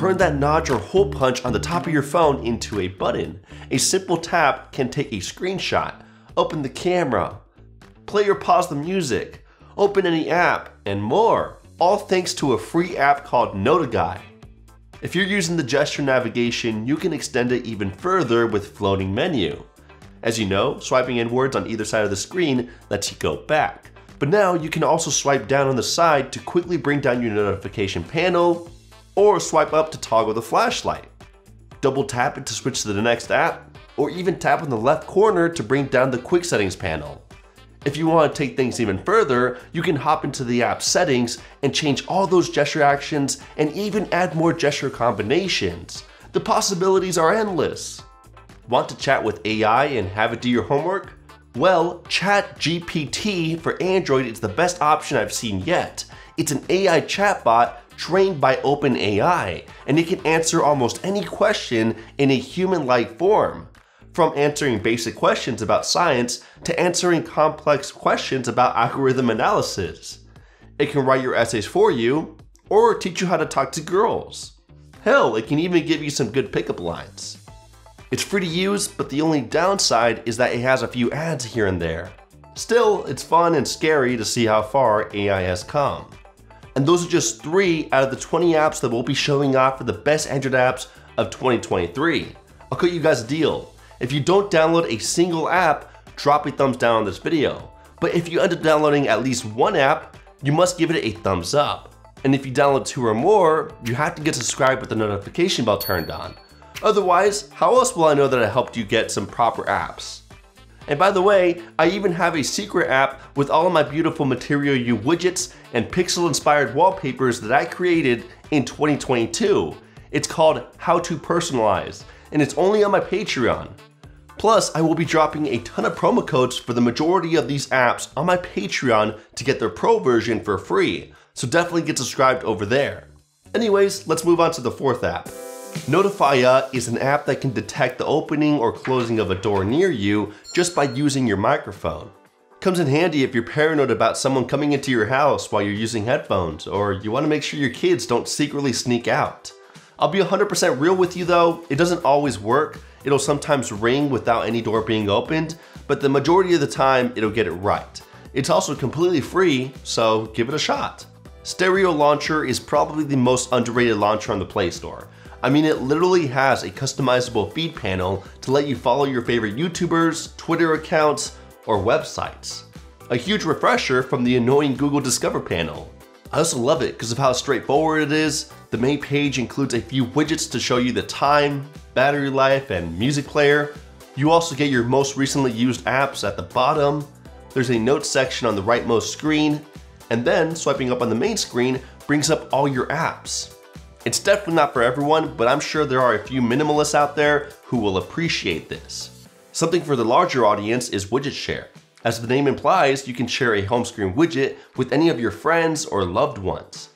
turn that notch or hole punch on the top of your phone into a button. A simple tap can take a screenshot, open the camera, play or pause the music, open any app, and more, all thanks to a free app called NotiGuy. If you're using the gesture navigation, you can extend it even further with floating menu. As you know, swiping inwards on either side of the screen lets you go back. But now you can also swipe down on the side to quickly bring down your notification panel, or swipe up to toggle the flashlight. Double tap it to switch to the next app, or even tap on the left corner to bring down the quick settings panel. If you want to take things even further, you can hop into the app settings and change all those gesture actions and even add more gesture combinations. The possibilities are endless. Want to chat with AI and have it do your homework? Well, ChatGPT for Android is the best option I've seen yet. It's an AI chatbot trained by OpenAI, and it can answer almost any question in a human-like form. From answering basic questions about science to answering complex questions about algorithm analysis. It can write your essays for you, or teach you how to talk to girls. Hell, it can even give you some good pickup lines. It's free to use, but the only downside is that it has a few ads here and there. Still, it's fun and scary to see how far AI has come. And those are just 3 out of the 20 apps that we'll be showing off for the best Android apps of 2023. I'll cut you guys a deal. If you don't download a single app, drop a thumbs down on this video. But if you end up downloading at least 1 app, you must give it a thumbs up. And if you download 2 or more, you have to get subscribed with the notification bell turned on. Otherwise, how else will I know that I helped you get some proper apps? And by the way, I even have a secret app with all of my beautiful Material U widgets and pixel-inspired wallpapers that I created in 2022. It's called How to Personalize, and it's only on my Patreon. Plus, I will be dropping a ton of promo codes for the majority of these apps on my Patreon to get their pro version for free, so definitely get subscribed over there. Anyways, let's move on to the 4th app. Notifya is an app that can detect the opening or closing of a door near you just by using your microphone. Comes in handy if you're paranoid about someone coming into your house while you're using headphones, or you want to make sure your kids don't secretly sneak out. I'll be 100% real with you though, it doesn't always work. It'll sometimes ring without any door being opened, but the majority of the time, it'll get it right. It's also completely free, so give it a shot. Stario Launcher is probably the most underrated launcher on the Play Store. I mean, it literally has a customizable feed panel to let you follow your favorite YouTubers, Twitter accounts, or websites. A huge refresher from the annoying Google Discover panel. I also love it because of how straightforward it is. The main page includes a few widgets to show you the time, battery life, and music player. You also get your most recently used apps at the bottom. There's a notes section on the rightmost screen, and then swiping up on the main screen brings up all your apps. It's definitely not for everyone, but I'm sure there are a few minimalists out there who will appreciate this. Something for the larger audience is Widget Share. As the name implies, you can share a home screen widget with any of your friends or loved ones.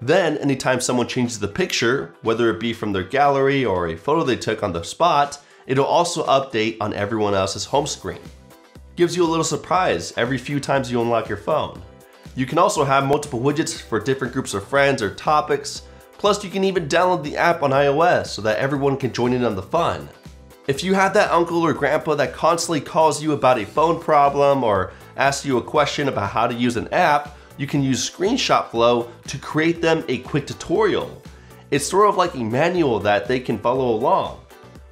Then, anytime someone changes the picture, whether it be from their gallery or a photo they took on the spot, it'll also update on everyone else's home screen. Gives you a little surprise every few times you unlock your phone. You can also have multiple widgets for different groups of friends or topics. Plus, you can even download the app on iOS so that everyone can join in on the fun. If you have that uncle or grandpa that constantly calls you about a phone problem or asks you a question about how to use an app, you can use Screenshot Flow to create them a quick tutorial. It's sort of like a manual that they can follow along.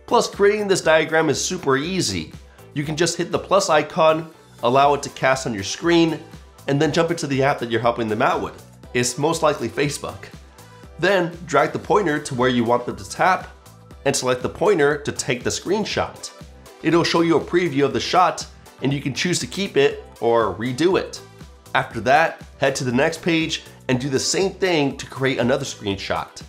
Plus, creating this diagram is super easy. You can just hit the plus icon, allow it to cast on your screen, and then jump into the app that you're helping them out with. It's most likely Facebook. Then drag the pointer to where you want them to tap and select the pointer to take the screenshot. It'll show you a preview of the shot and you can choose to keep it or redo it. After that, head to the next page and do the same thing to create another screenshot.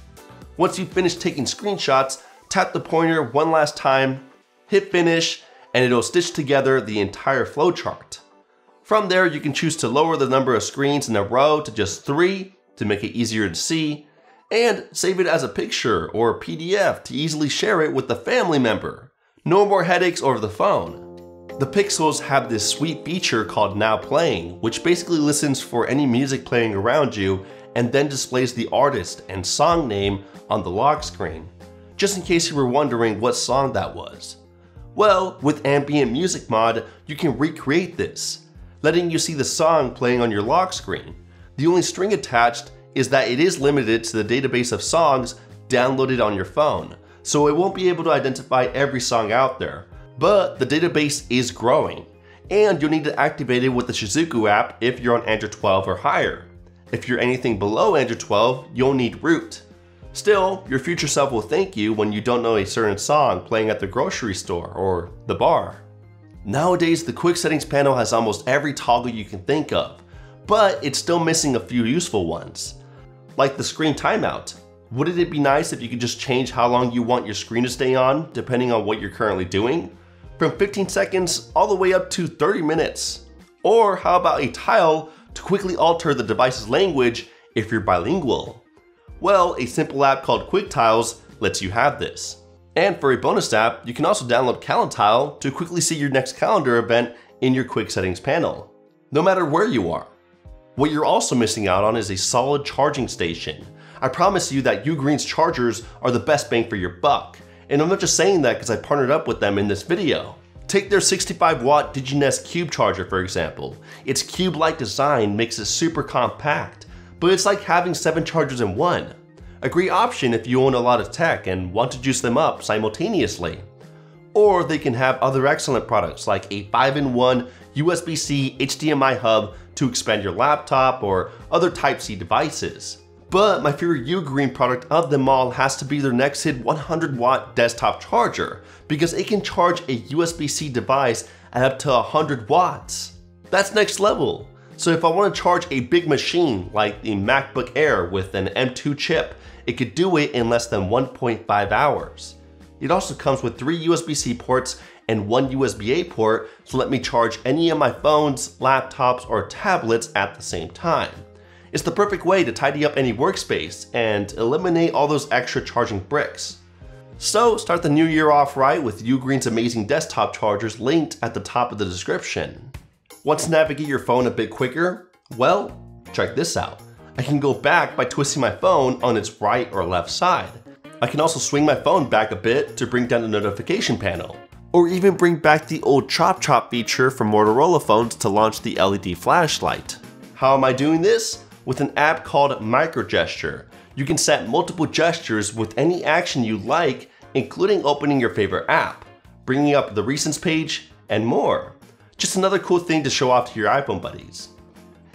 Once you finish taking screenshots, tap the pointer one last time, hit finish, and it'll stitch together the entire flowchart. From there, you can choose to lower the number of screens in a row to just 3 to make it easier to see, and save it as a picture or a PDF to easily share it with a family member. No more headaches over the phone. The Pixels have this sweet feature called Now Playing, which basically listens for any music playing around you and then displays the artist and song name on the lock screen, just in case you were wondering what song that was. Well, with Ambient Music Mod, you can recreate this, letting you see the song playing on your lock screen. The only string attached is that it is limited to the database of songs downloaded on your phone, so it won't be able to identify every song out there. But the database is growing, and you'll need to activate it with the Shizuku app if you're on Android 12 or higher. If you're anything below Android 12, you'll need root. Still, your future self will thank you when you don't know a certain song playing at the grocery store or the bar. Nowadays, the quick settings panel has almost every toggle you can think of, but it's still missing a few useful ones. Like the screen timeout. Wouldn't it be nice if you could just change how long you want your screen to stay on, depending on what you're currently doing? From 15 seconds all the way up to 30 minutes. Or how about a tile to quickly alter the device's language if you're bilingual? Well, a simple app called QuickTiles lets you have this. And for a bonus app, you can also download CalendTile to quickly see your next calendar event in your quick settings panel, no matter where you are. What you're also missing out on is a solid charging station. I promise you that U-Green's chargers are the best bang for your buck. And I'm not just saying that because I partnered up with them in this video. Take their 65-watt DigiNest Cube charger, for example. Its cube-like design makes it super compact, but it's like having 7 chargers in one. A great option if you own a lot of tech and want to juice them up simultaneously. Or they can have other excellent products like a 5-in-1 USB-C HDMI hub to expand your laptop or other Type-C devices. But my favorite U-Green product of them all has to be their Nexode 100-watt desktop charger, because it can charge a USB-C device at up to 100 watts. That's next level. So if I want to charge a big machine like the MacBook Air with an M2 chip, it could do it in less than 1.5 hours. It also comes with 3 USB-C ports and 1 USB-A port to let me charge any of my phones, laptops, or tablets at the same time. It's the perfect way to tidy up any workspace and eliminate all those extra charging bricks. So start the new year off right with U-Green's amazing desktop chargers linked at the top of the description. Want to navigate your phone a bit quicker? Well, check this out. I can go back by twisting my phone on its right or left side. I can also swing my phone back a bit to bring down the notification panel, or even bring back the old chop chop feature from Motorola phones to launch the LED flashlight. How am I doing this? With an app called MicroGesture. You can set multiple gestures with any action you like, including opening your favorite app, bringing up the Recents page, and more. Just another cool thing to show off to your iPhone buddies.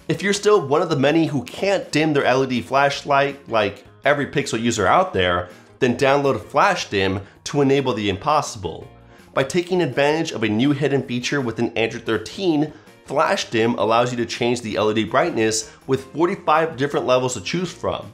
If you're still one of the many who can't dim their LED flashlight like every Pixel user out there, then download FlashDim to enable the impossible. By taking advantage of a new hidden feature within Android 13, FlashDim allows you to change the LED brightness with 45 different levels to choose from.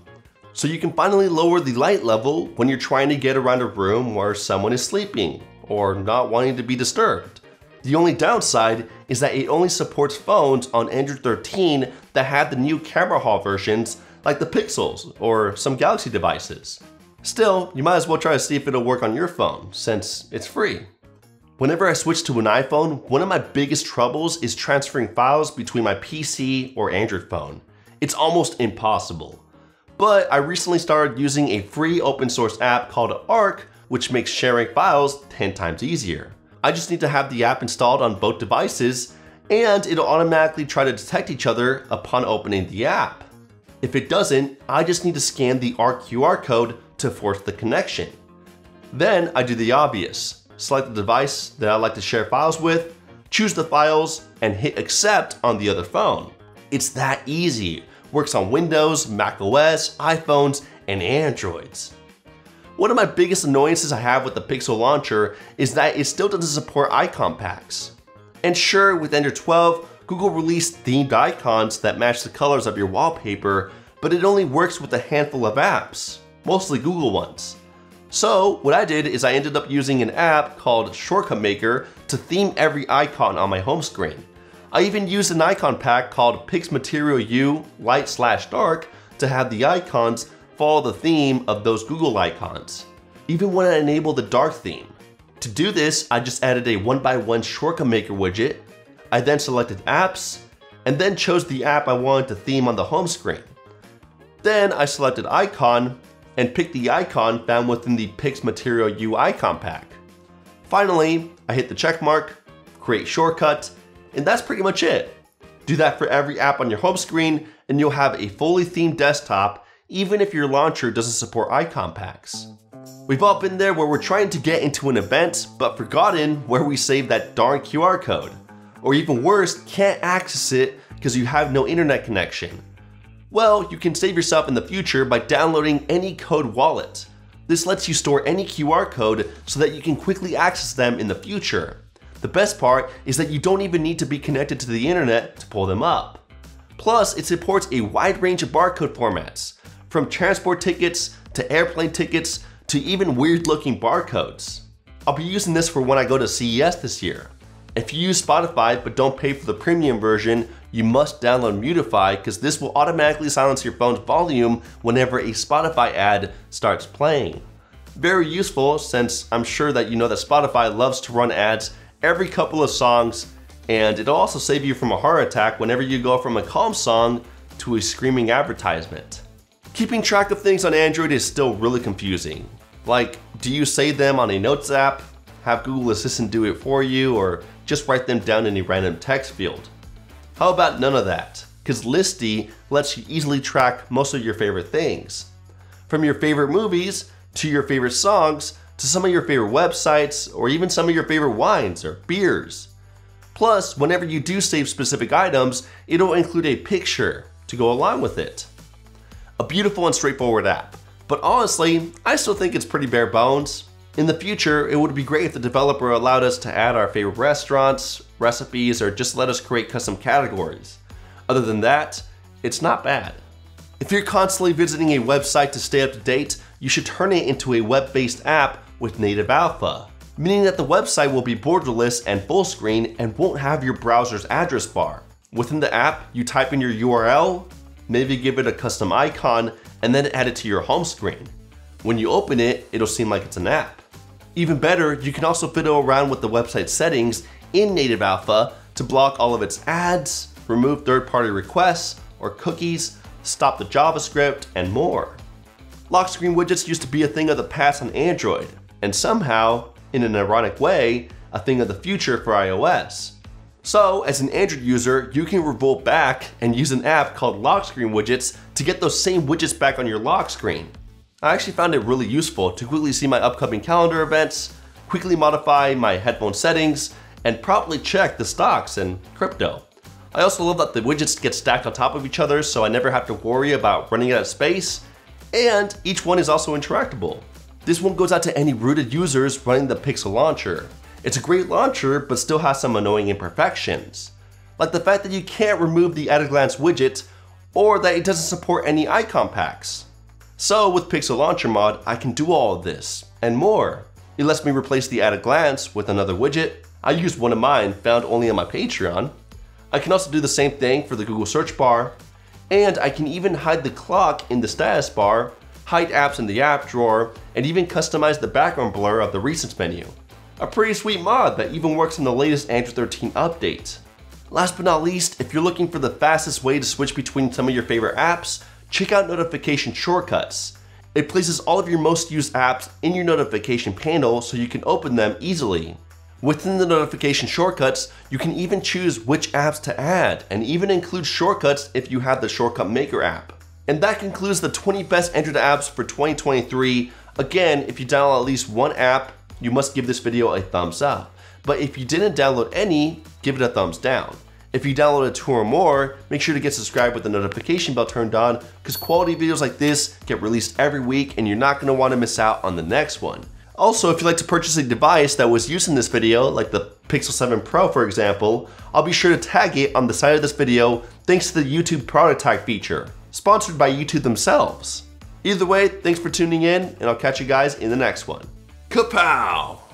So you can finally lower the light level when you're trying to get around a room where someone is sleeping or not wanting to be disturbed. The only downside is that it only supports phones on Android 13 that have the new camera haul versions like the Pixels or some Galaxy devices. Still, you might as well try to see if it'll work on your phone since it's free. Whenever I switch to an iPhone, one of my biggest troubles is transferring files between my PC or Android phone. It's almost impossible. But I recently started using a free open source app called Arc, which makes sharing files 10 times easier. I just need to have the app installed on both devices, and it'll automatically try to detect each other upon opening the app. If it doesn't, I just need to scan the Arc QR code to force the connection. Then I do the obvious, select the device that I like to share files with, choose the files, and hit accept on the other phone. It's that easy. Works on Windows, macOS, iPhones, and Androids. One of my biggest annoyances I have with the Pixel Launcher is that it still doesn't support icon packs. And sure, with Android 12, Google released themed icons that match the colors of your wallpaper, but it only works with a handful of apps, mostly Google ones. So what I did is I ended up using an app called Shortcut Maker to theme every icon on my home screen. I even used an icon pack called Pix Material U Light/Dark to have the icons follow the theme of those Google icons, even when I enable the dark theme. To do this, I just added a 1x1 Shortcut Maker widget. I then selected apps, and then chose the app I wanted to theme on the home screen. Then I selected icon and picked the icon found within the Pix Material U icon pack. Finally, I hit the check mark, create shortcut, and that's pretty much it. Do that for every app on your home screen and you'll have a fully themed desktop even if your launcher doesn't support icon packs. We've all been there where we're trying to get into an event but forgotten where we saved that darn QR code. Or even worse, can't access it because you have no internet connection. Well, you can save yourself in the future by downloading any code wallet. This lets you store any QR code so that you can quickly access them in the future. The best part is that you don't even need to be connected to the internet to pull them up. Plus, it supports a wide range of barcode formats, from transport tickets to airplane tickets to even weird-looking barcodes. I'll be using this for when I go to CES this year. If you use Spotify but don't pay for the premium version, you must download Mutify because this will automatically silence your phone's volume whenever a Spotify ad starts playing. Very useful since I'm sure that you know that Spotify loves to run ads every couple of songs, and it'll also save you from a heart attack whenever you go from a calm song to a screaming advertisement. Keeping track of things on Android is still really confusing. Like, do you save them on a Notes app, have Google Assistant do it for you, or just write them down in a random text field? How about none of that? Because Listy lets you easily track most of your favorite things. From your favorite movies, to your favorite songs, to some of your favorite websites, or even some of your favorite wines or beers. Plus, whenever you do save specific items, it'll include a picture to go along with it. A beautiful and straightforward app. But honestly, I still think it's pretty bare bones. In the future, it would be great if the developer allowed us to add our favorite restaurants, recipes, or just let us create custom categories. Other than that, it's not bad. If you're constantly visiting a website to stay up to date, you should turn it into a web-based app with Native Alpha, meaning that the website will be borderless and full screen and won't have your browser's address bar. Within the app, you type in your URL, maybe give it a custom icon, and then add it to your home screen. When you open it, it'll seem like it's an app. Even better, you can also fiddle around with the website settings in Native Alpha to block all of its ads, remove third-party requests or cookies, stop the JavaScript, and more. Lock screen widgets used to be a thing of the past on Android, and somehow, in an ironic way, a thing of the future for iOS. So, as an Android user, you can revolt back and use an app called Lock Screen Widgets to get those same widgets back on your lock screen. I actually found it really useful to quickly see my upcoming calendar events, quickly modify my headphone settings, and promptly check the stocks and crypto. I also love that the widgets get stacked on top of each other so I never have to worry about running out of space, and each one is also interactable. This one goes out to any rooted users running the Pixel Launcher. It's a great launcher, but still has some annoying imperfections, like the fact that you can't remove the at-a-glance widget or that it doesn't support any icon packs. So with Pixel Launcher mod, I can do all of this and more. It lets me replace the at-a-glance with another widget. I used one of mine found only on my Patreon. I can also do the same thing for the Google search bar, and I can even hide the clock in the status bar, hide apps in the app drawer, and even customize the background blur of the recents menu. A pretty sweet mod that even works in the latest Android 13 update. Last but not least, if you're looking for the fastest way to switch between some of your favorite apps, check out Notification Shortcuts. It places all of your most used apps in your notification panel so you can open them easily. Within the notification shortcuts, you can even choose which apps to add and even include shortcuts if you have the Shortcut Maker app. And that concludes the 20 best Android apps for 2023. Again, if you download at least one app, you must give this video a thumbs up. But if you didn't download any, give it a thumbs down. If you downloaded two or more, make sure to get subscribed with the notification bell turned on because quality videos like this get released every week and you're not going to want to miss out on the next one. Also, if you'd like to purchase a device that was used in this video, like the Pixel 7 Pro for example, I'll be sure to tag it on the side of this video thanks to the YouTube product tag feature, sponsored by YouTube themselves. Either way, thanks for tuning in, and I'll catch you guys in the next one. Kapow!